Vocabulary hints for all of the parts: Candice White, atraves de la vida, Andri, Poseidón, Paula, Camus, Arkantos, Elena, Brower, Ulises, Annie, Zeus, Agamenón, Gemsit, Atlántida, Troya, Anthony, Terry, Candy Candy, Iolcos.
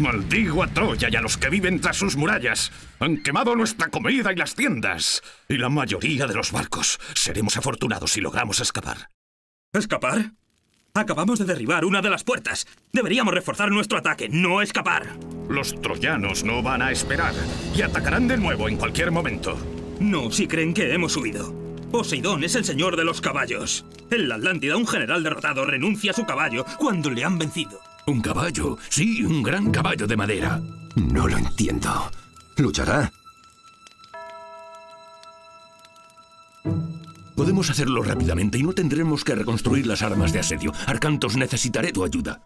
Maldigo a Troya y a los que viven tras sus murallas. Han quemado nuestra comida y las tiendas. Y la mayoría de los barcos. Seremos afortunados si logramos escapar. ¿Escapar? Acabamos de derribar una de las puertas. Deberíamos reforzar nuestro ataque, no escapar. Los troyanos no van a esperar y atacarán de nuevo en cualquier momento. No, si creen que hemos huido. Poseidón es el señor de los caballos. En la Atlántida, un general derrotado renuncia a su caballo cuando le han vencido. ¿Un caballo? Sí, un gran caballo de madera. No lo entiendo. ¿Luchará? Podemos hacerlo rápidamente y no tendremos que reconstruir las armas de asedio. Arkantos, necesitaré tu ayuda.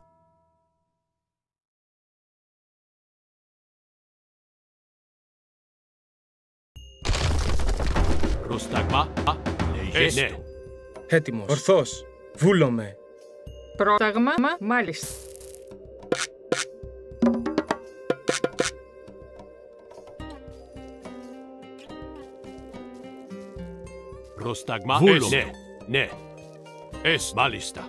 Prostagma, esto. Hétimos, Orthos, Vulome. Prostagma, Malis. Prostagma es ne es balista.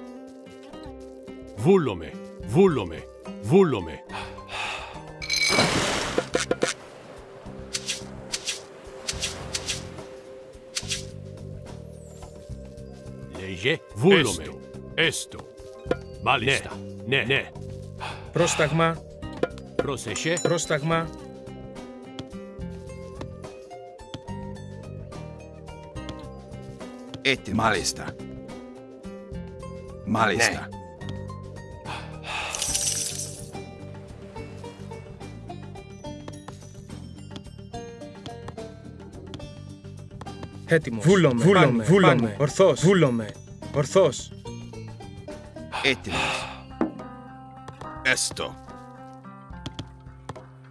Vulome, vulome, vulome. Leye vulome esto balista ne prostagma proseche prostagma. Este mal está. Mal está. Hétimos. Vulome, vulome, vulome. Orthos, vulome, orthos. Hétimos. Esto.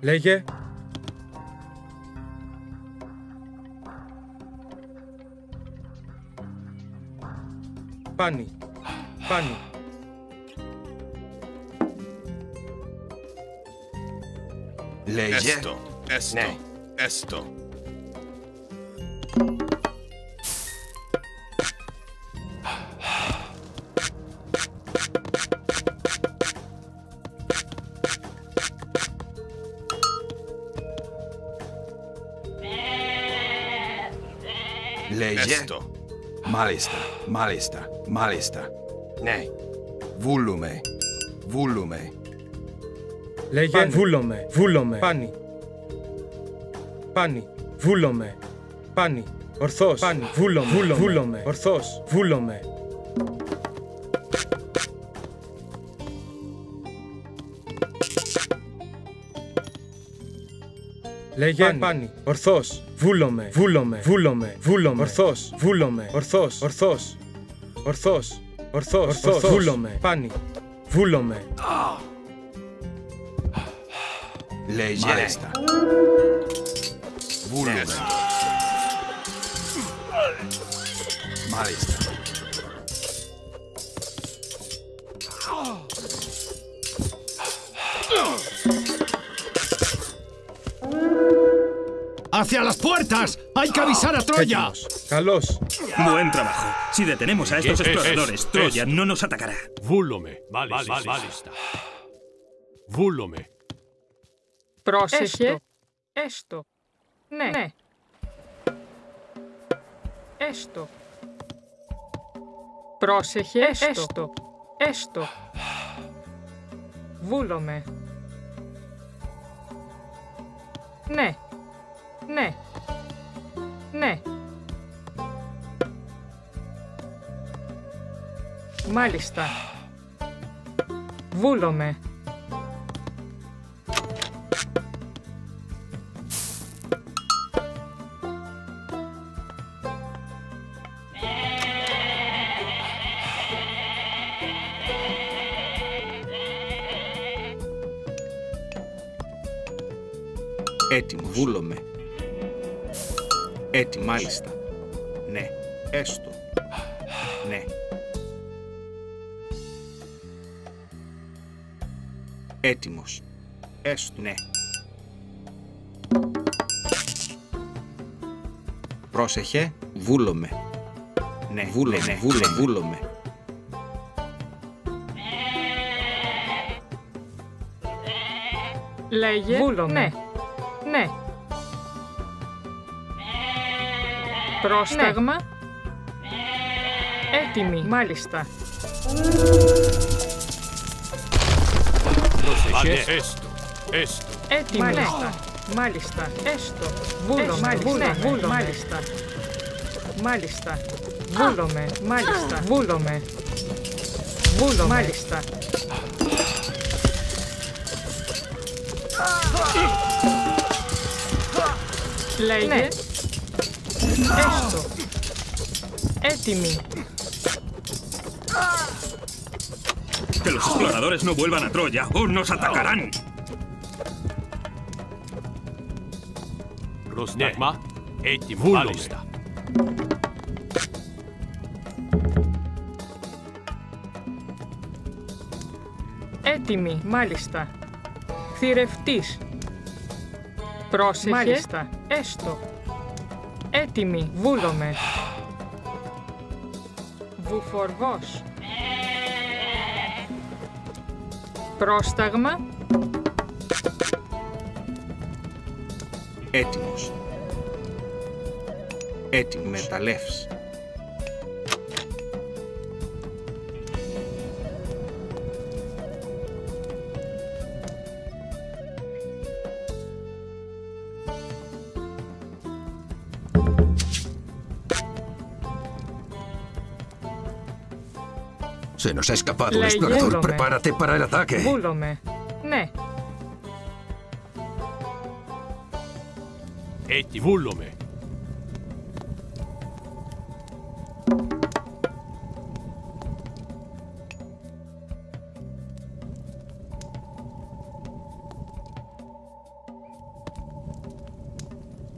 Leye. Pani, pani. Leye. Esto, esto, ne. Esto. Leye. Esto. Mal está, mal está. Malista. Ne. Volume. Volume. Leye. Volume. Volume. Pani. Pani. Volume. Pani. Orthos. Pani. Volume. Volume. Orthos. Volume. Leye. Pani. Orthos. Volume. Volume. Volume. Volume. Orthos. Volume. Orthos. Orthos. Orthos, orthos, orthos, vulome, pani, vulome. Leyenda. Vulome. Malista. ¡Hacia las puertas! ¡Hay que avisar a Troya! ¡Calos! Buen trabajo. Si detenemos a estos exploradores, Troya no nos atacará. Vulome. Balista. Vulome. Prosege. Esto. Ne. Esto. Prosege. Esto. Esto. Vulome. Ne. Ne. Ne. Μάλιστα. Βούλομε. Έτοιμος. Βούλομε. Έτοιμος. Μάλιστα. Ναι. Έστω. Ναι. Έτοιμος. Έστω. Ναι. Πρόσεχε. Βούλομε. Ναι. Βούλομε. Βούλομε. Βούλομε. Λέγε ναι. Ναι. Πρόσταγμα. Έτοιμη. Μάλιστα. Έτοιμη. Μάλιστα. Έστω. Βούλο. Μάλιστα. Μάλιστα. Βούλομε. Μάλιστα. Βούλομε. Βούλο. Μάλιστα. Λέγε. Έστω. Έτοιμη. Que los exploradores no vuelvan a Troya o nos atacarán. Πρόσταγμα. Έτοιμο. Μάλιστα. Έτοιμη. Μάλιστα. Θηρευτής. Πρόσεχε. Μάλιστα. Έστω. Έτοιμη. Βούλομε. Βουφορβός. Πρόσταγμα. Έτοιμος. Έτοιμος. Μεταλλεύς. Se nos ha escapado un explorador. Búlome. Prepárate para el ataque. Búlome. Ναι. Βούλομε.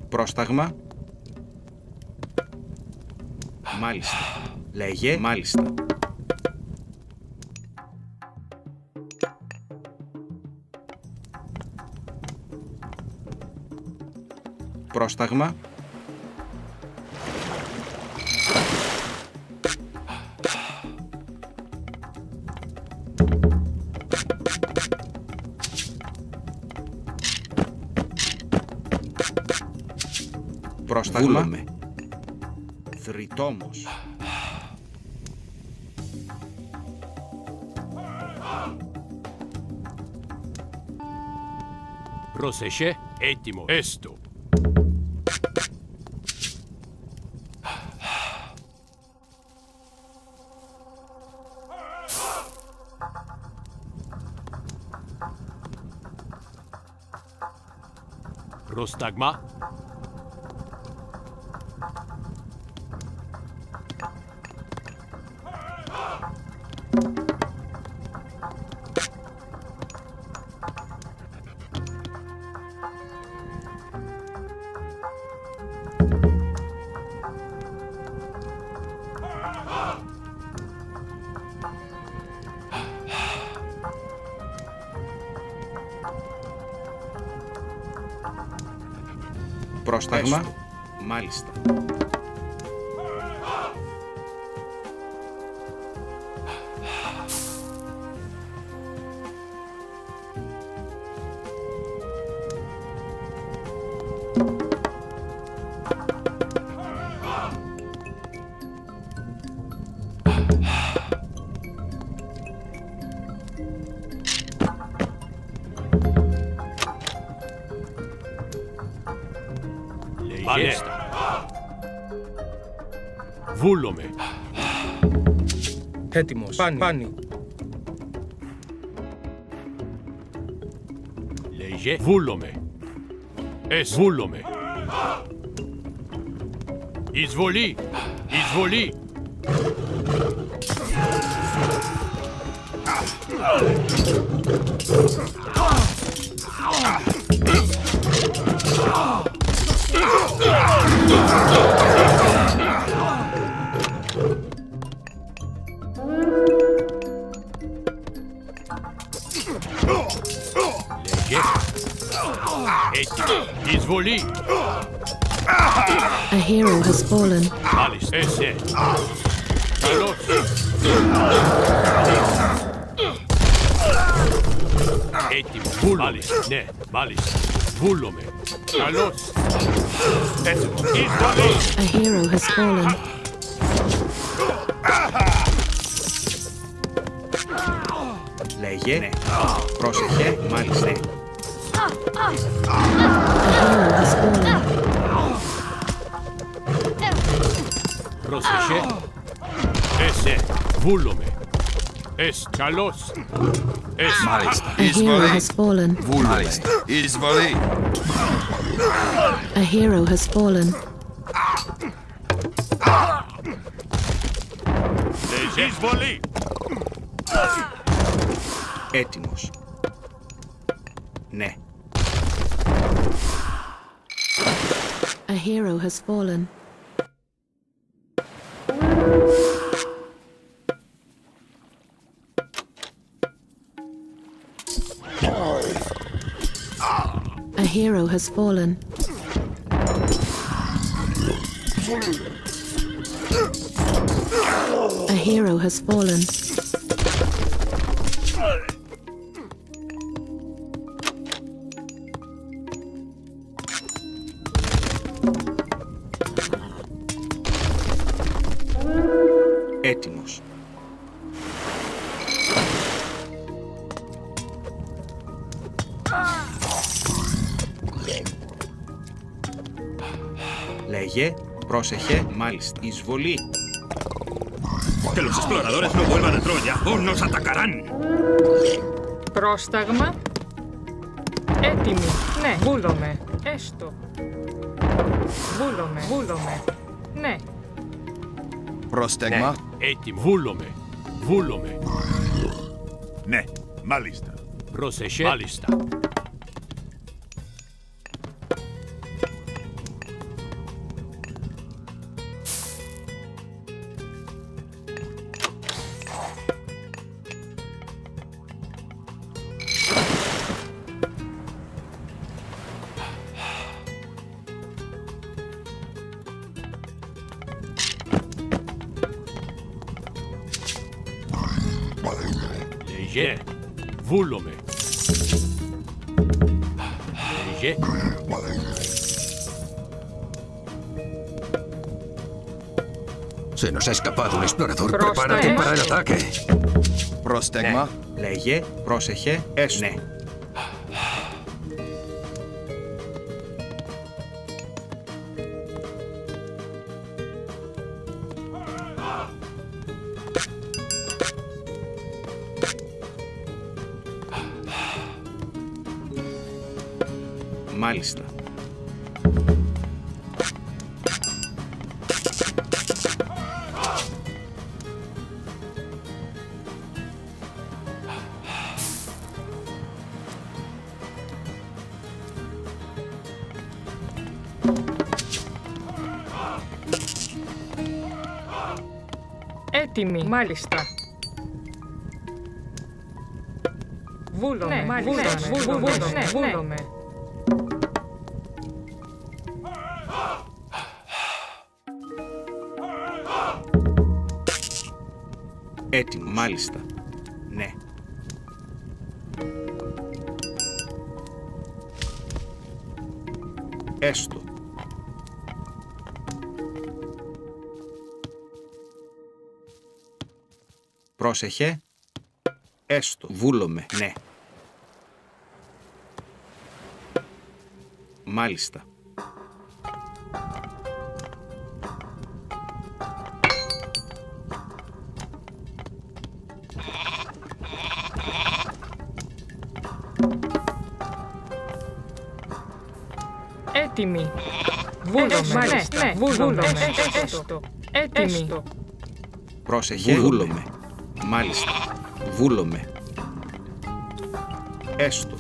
Πρόσταγμα. Μάλιστα. Λέγε. Μάλιστα. Πρόσταγμα. Πρόσταγμα. Θριτόμος. Πρόσεχε. Έτοιμο. Έστω. Πρόσταγμα. Πρόσταγμα. Μάλιστα. Βούλομε. Έτοιμος. Πάνι. Λέγε. Βούλομε. Βούλομε. Εισβολή. Εισβολή. Εισβολή. A hero has fallen. Μάλιστα. Καλώς. Étimo, valis, ne, valis, vulome, calos, étimo, A hero has fallen. Λέγε, πρόσεχε, μάλιστα. Πρόσεχε, έσε, βούλομε, ες καλός, ες μάλιστα. Εισβολή, βούλομε, εισβολή. A hero has fallen. Εισβολή. Έτοιμος. Ναι. A hero has fallen. A hero has fallen. A hero has fallen. Έτοιμος. Λέγε, πρόσεχε, μάλιστα, εισβολή. Que los exploradores no vuelvan a Troya o nos atacarán. Πρόσταγμα. Έτοιμοι. Ναι, βούλομε. Έστω. Βούλομε, βούλομε. Ναι. Πρόσταγμα. Έτοιμο. Βούλομε. Βούλομε. Ναι, μάλιστα. Πρόσεχε. Μάλιστα. Βούλομε. Λέγε. Se nos ha escapado un explorador. Prepárate para el ataque. Πρόσταγμα. Λέγε, πρόσεχε, έσνε. Μάλιστα. Έτοιμοι. Μάλιστα. Βούλομε. Μάλιστα. Βούλομε. Έτοιμο, μάλιστα. Ναι. Έστω. Πρόσεχε. Έστω. Βούλομε. Ναι. Μάλιστα. Έτοιμοι. Βούλομε. Έτοιμοι. Πρόσεχε. Βούλομε. Μάλιστα. Βούλομε. Έστω.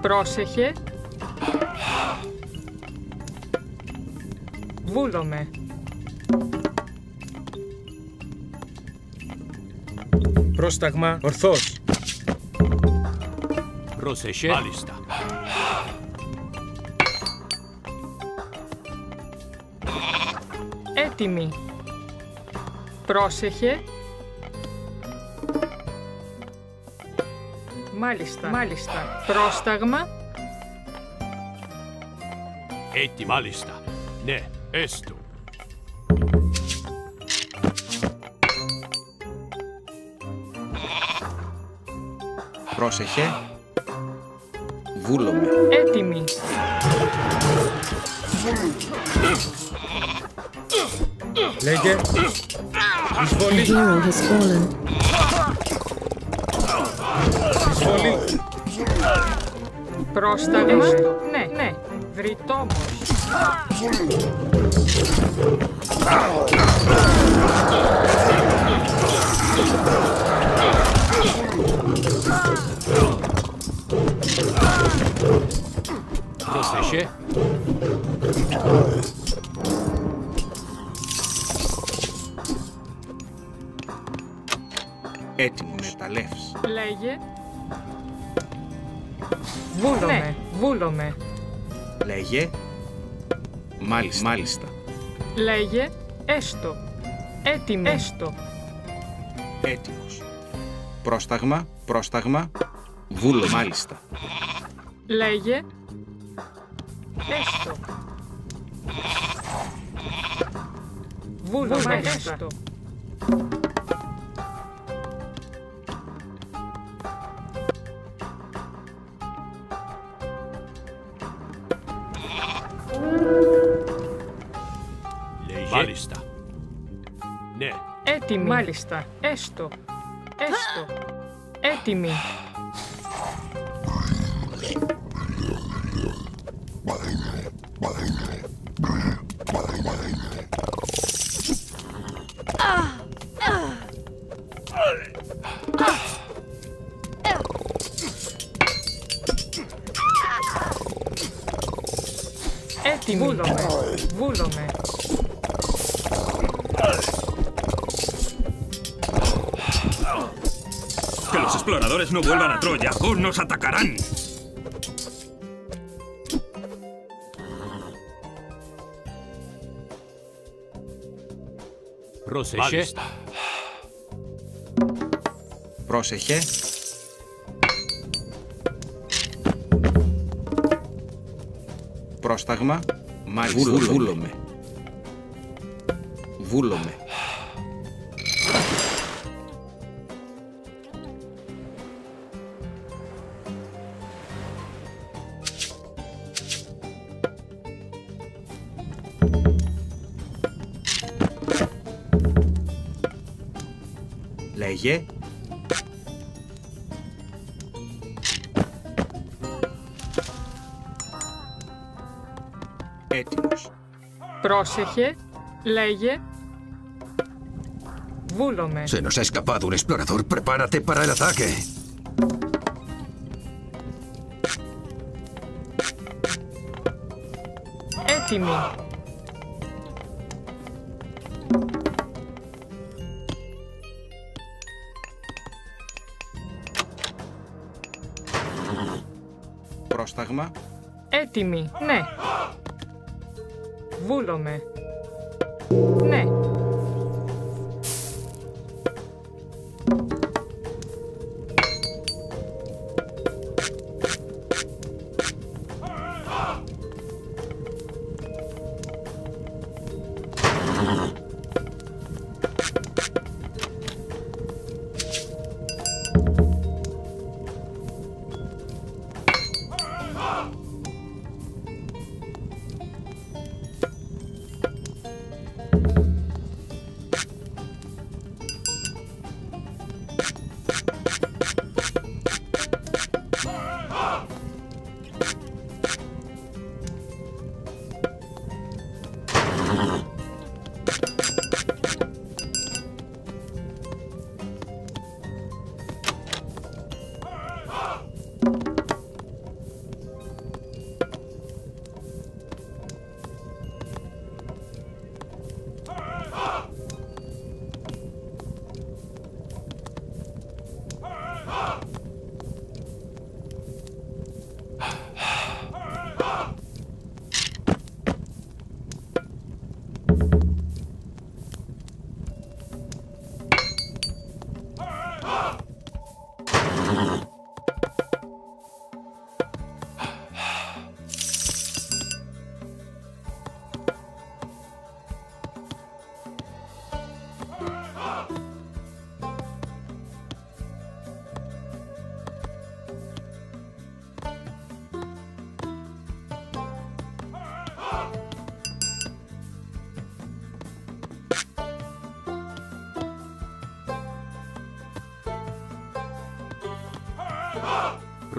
Πρόσεχε. Βούλομε. Πρόσταγμα. Ορθός. Πρόσεχε. Μάλιστα. Έτοιμοι. Πρόσεχε. Μάλιστα. Πρόσταγμα. Έτσι, μάλιστα. Ναι, έστω. Πρόσεχε. Βούλομαι. Έτοιμη. Λέγε. Εισβολή. Εισβολή. Πρόσταγμα. Ναι. Βρυτόμος. Πρόσεχε. Έτοιμος. Ταλεύς. Λέγε. Βούλομαι. Λέγε. Μάλιστα. Λέγε. Έστω. Έτοιμο. Έτοιμος. Πρόσταγμα. Βούλο. Μάλιστα. Λέγε. Έστω. Βούλο. Μάλιστα. Έστω. Μάλιστα. Ναι. Έτοιμη. Μάλιστα. Έστω. Έτοιμη. Έτοιμη. Βούλομαι. Que los exploradores no vuelvan a Troya o nos atacarán. Πρόσεχε. Πρόσταγμα. Μάλιστα. Βούλομαι. Λέγε. Έτοιμος. Πρόσεχε. Λέγε. Βούλομαι. Se nos ha escapado un explorador. Prepárate para el ataque. Έτοιμοι. Πρόσταγμα. Έτοιμοι. Ναι. Βούλομαι. Ναι.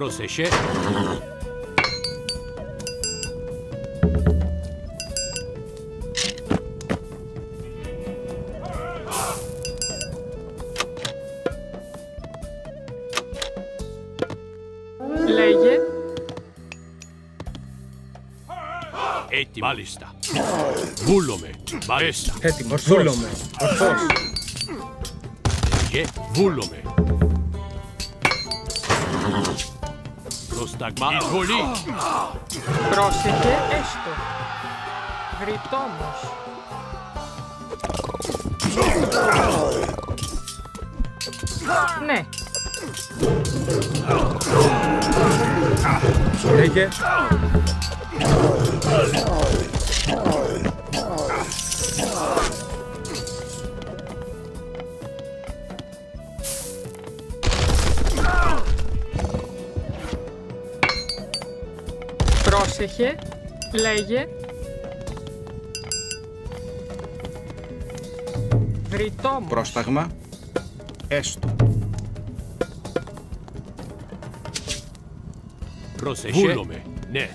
Rosellé. Balista. Búlome. Balista. Étimos. Búlome. Orfos. Ye. Búlome. Prostagma. Jolí. Proseguí esto. Gritamos. Ne. Leye. Πρόσεχε, λέγε, βρητόμος. Πρόσταγμα, έστω. Πρόσεχε, ναι.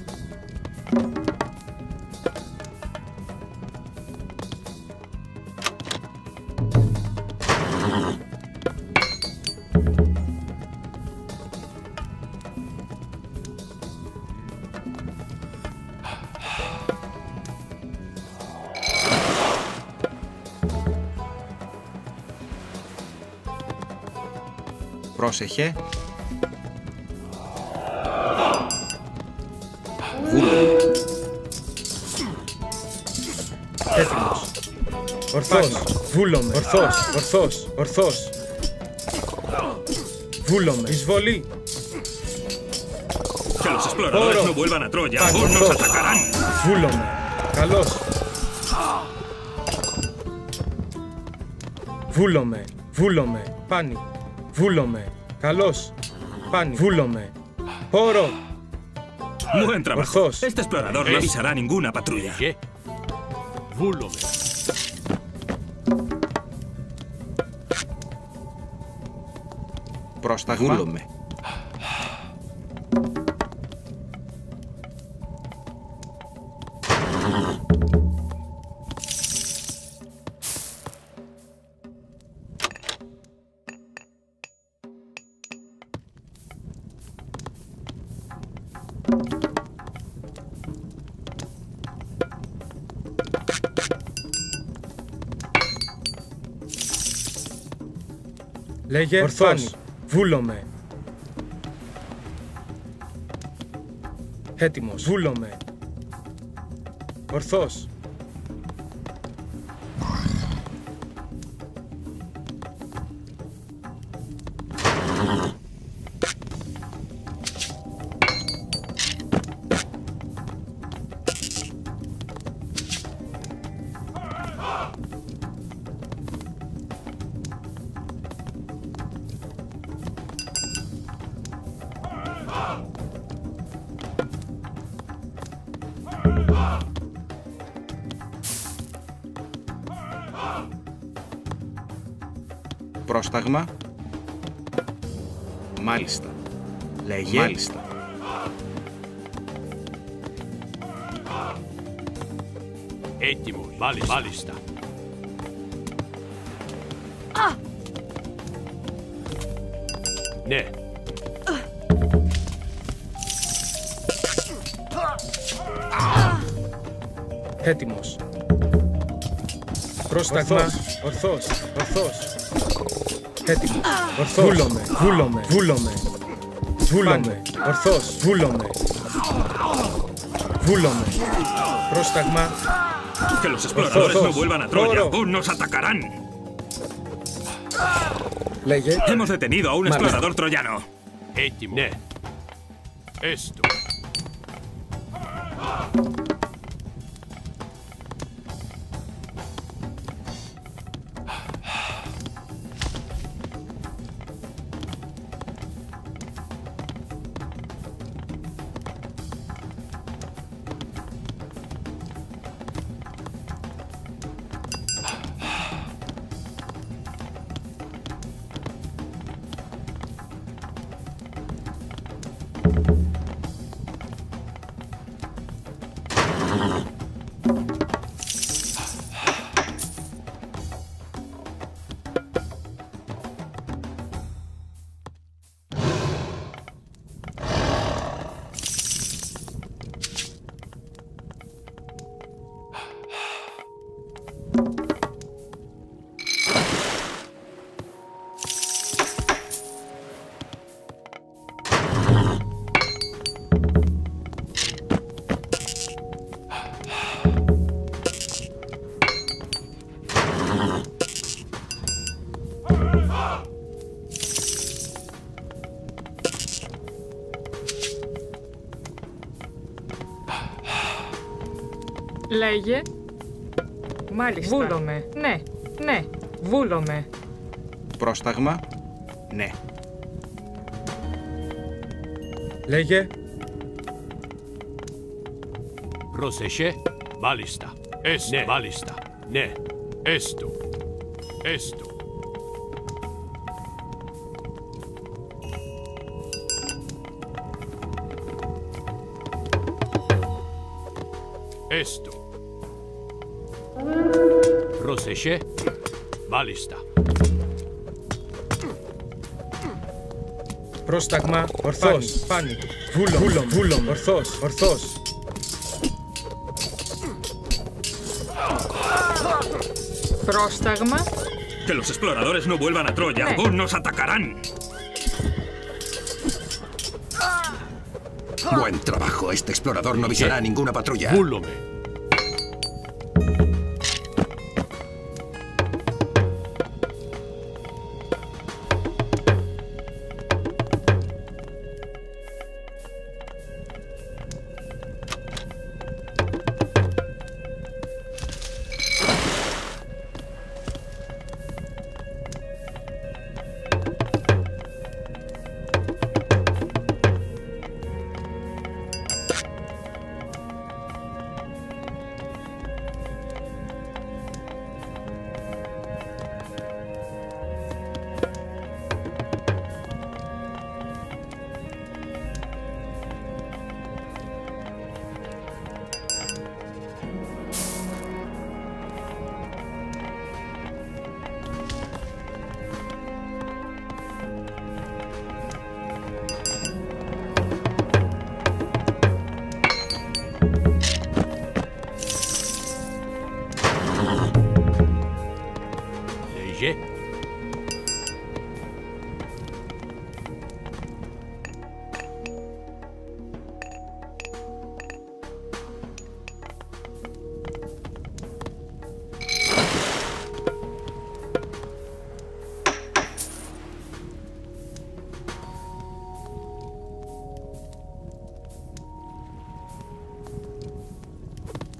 Πρόσεχε. Βούλο. Έτοιμος. Ορθός. Βούλομε. Ορθός. Ορθός. Ορθός. Βούλομε. Εισβολή. Que los exploradores no vuelvan a Troya, o nos atacarán. Βούλομε. Καλός. Βούλομε. Βούλομε. Πάνι. Βούλομε. Καλός. Πάνι. Βούλομε. Πόρο. Buen trabajo. Orfos. Este explorador no avisará ninguna patrulla. ¿Qué? Βούλομε. Πρόσταγμα. Βούλομε. Λέγε Ορθός. Βούλομε. Έτοιμος. Βούλομε. Ορθός. Πρόσταγμα. Μάλιστα. Λέγε. Μάλιστα. Έτοιμο. Μάλιστα. Ναι. Έτοιμος. Πρόσταγμα. Ορθός. Ορθός. Έτοιμος. Ορθός. Βούλομε. Βούλομε. Βούλομε. Βούλομε. Ορθός. Βούλομε. Βούλομε. Πρόσταγμα. Que los exploradores no vuelvan a Troya o nos atacarán. Λέγε. Hemos detenido a un explorador troyano. Έτοιμο. Ναι. Esto. Λέγε. Μάλιστα. Βούλομαι. Ναι, ναι, βούλομαι. Πρόσταγμα. Ναι. Λέγε. Πρόσεχε. Μάλιστα. Έστω. Ναι. Μάλιστα. Ναι. Έστω. Έστω. Έστω. Προσεχέ, μάλιστα. Πρόσταγμα, ορθός, πάνι, βούλομ, ορθός. Πρόσταγμα. Que los exploradores no vuelvan a Troya, ναι. O nos atacarán. Buen trabajo, este explorador no avisará a ninguna patrulla. Βούλομε.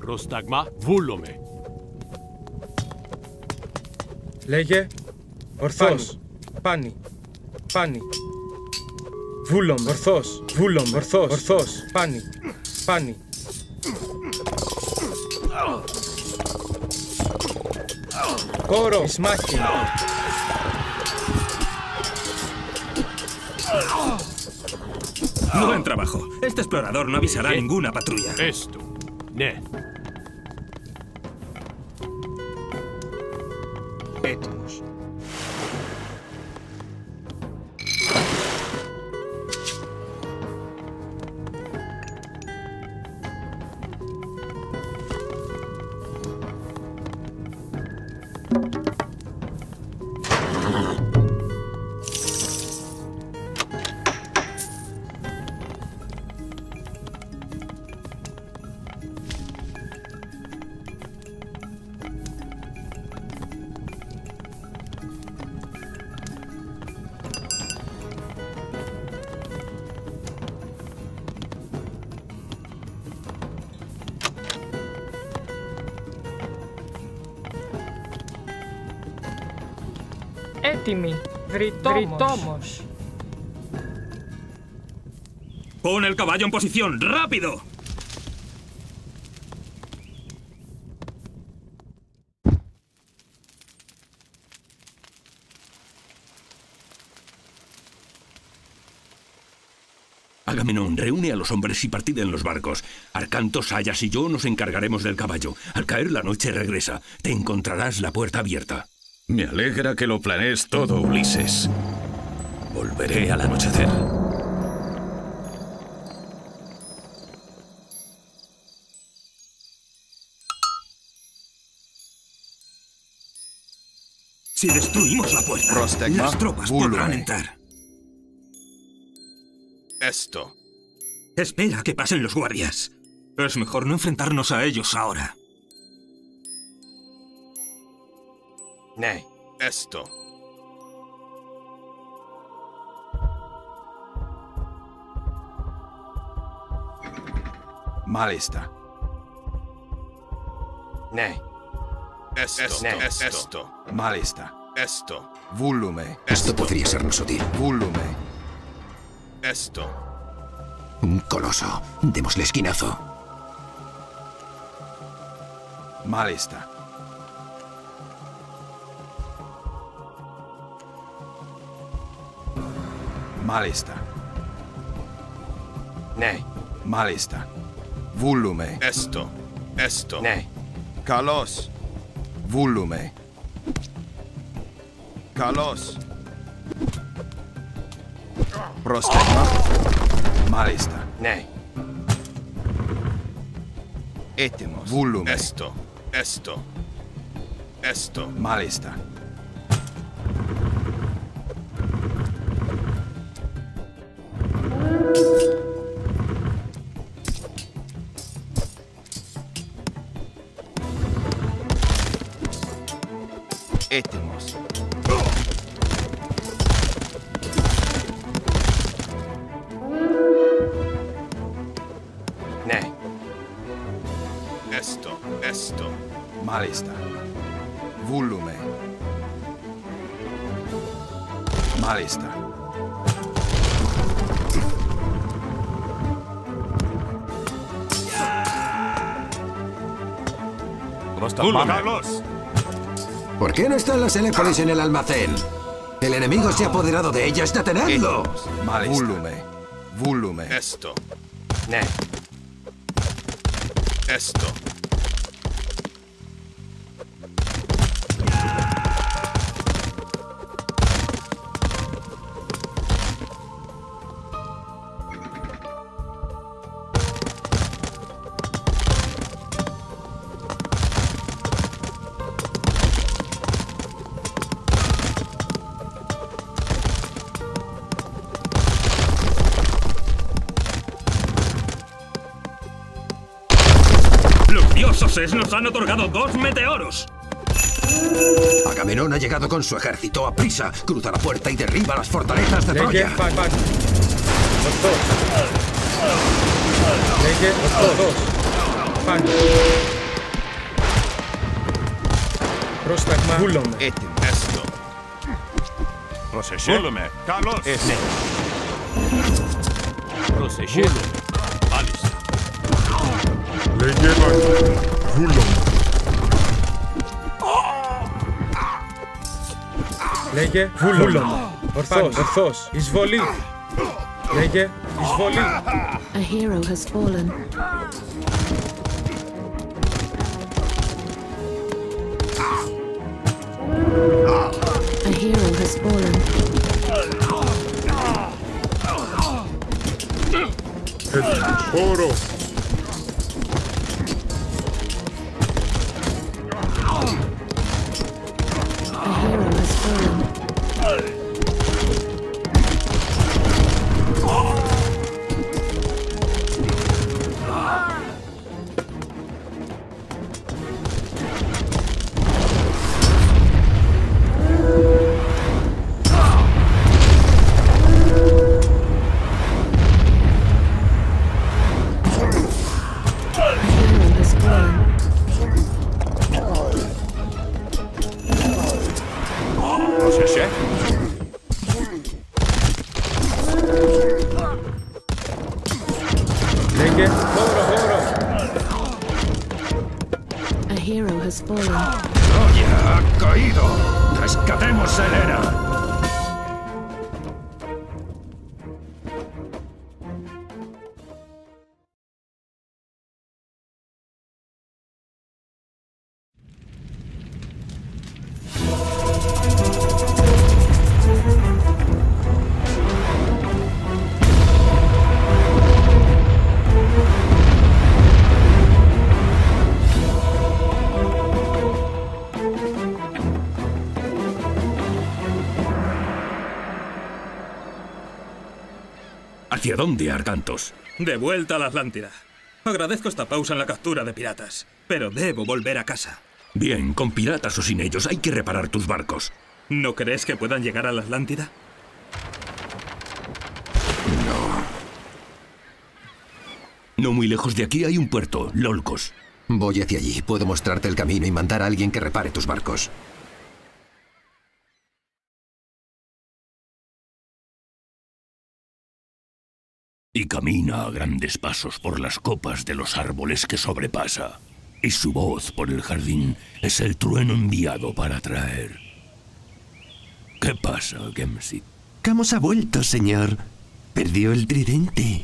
Πρόσταγμα, βούλομε. Λέγε, ορθός, πάνι. Βούλομε, ορθός, πάνι. Κόρο, εισμάχη. Buen trabajo. Este explorador no avisará a ninguna patrulla. Esto, ναι. Gritamos. Pon el caballo en posición, rápido. Agamenón, reúne a los hombres y partid en los barcos. Arkantos, Sayas y yo nos encargaremos del caballo. Al caer la noche regresa. Te encontrarás la puerta abierta. Me alegra que lo planees todo, Ulises. Volveré al anochecer. Si destruimos la puerta, las tropas podrán entrar. Esto. Espera que pasen los guardias. Es mejor no enfrentarnos a ellos ahora. Esto. Mal está. Esto. Mal está. Esto. Volume. Esto podría sernos útil. Volume. Esto. Un coloso. Démosle esquinazo. Mal está. Mal está. Mal está. Volume. Esto. Esto. Kalos. Volume. Kalos. Prostegma. Mal está. Etemos. Volume. Esto. Esto. Esto. Mal está. Etemos. Esto, esto. Mal está. Volume. Mal está. Carlos. ¿Por qué no están las eléctrices en el almacén? El enemigo se ha apoderado de ellas. ¡Detenedlo! Volume. Volume. Esto. Esto. Nos han otorgado 2 meteoros. Agamenón ha llegado con su ejército. A prisa, cruza la puerta y derriba las fortalezas de Troya. Λέγε βούλωμα. Ορθός. Ορθός. Εισβολή. Λέγε εισβολή. A hero has fallen. A hero has fallen. Χώρο. Elena. ¿Hacia dónde, Arkantos? De vuelta a la Atlántida. Agradezco esta pausa en la captura de piratas, pero debo volver a casa. Bien, con piratas o sin ellos, hay que reparar tus barcos. ¿No crees que puedan llegar a la Atlántida? No. No muy lejos de aquí hay un puerto, Iolcos. Voy hacia allí. Puedo mostrarte el camino y mandar a alguien que repare tus barcos. Y camina a grandes pasos por las copas de los árboles que sobrepasa. Y su voz por el jardín es el trueno enviado para traer. ¿Qué pasa, Gemsit? Camus ha vuelto, señor. Perdió el tridente.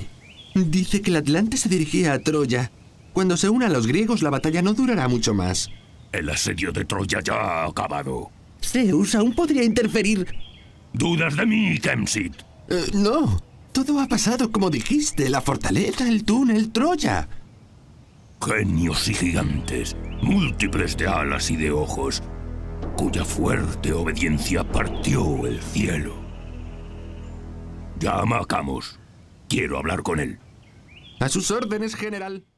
Dice que el Atlante se dirigía a Troya. Cuando se unan los griegos, la batalla no durará mucho más. El asedio de Troya ya ha acabado. Zeus aún podría interferir. ¿Dudas de mí, Gemsit? No. Todo ha pasado como dijiste. La fortaleza, el túnel, Troya. Genios y gigantes, múltiples de alas y de ojos, cuya fuerte obediencia partió el cielo. Llama a Camus. Quiero hablar con él. A sus órdenes, general.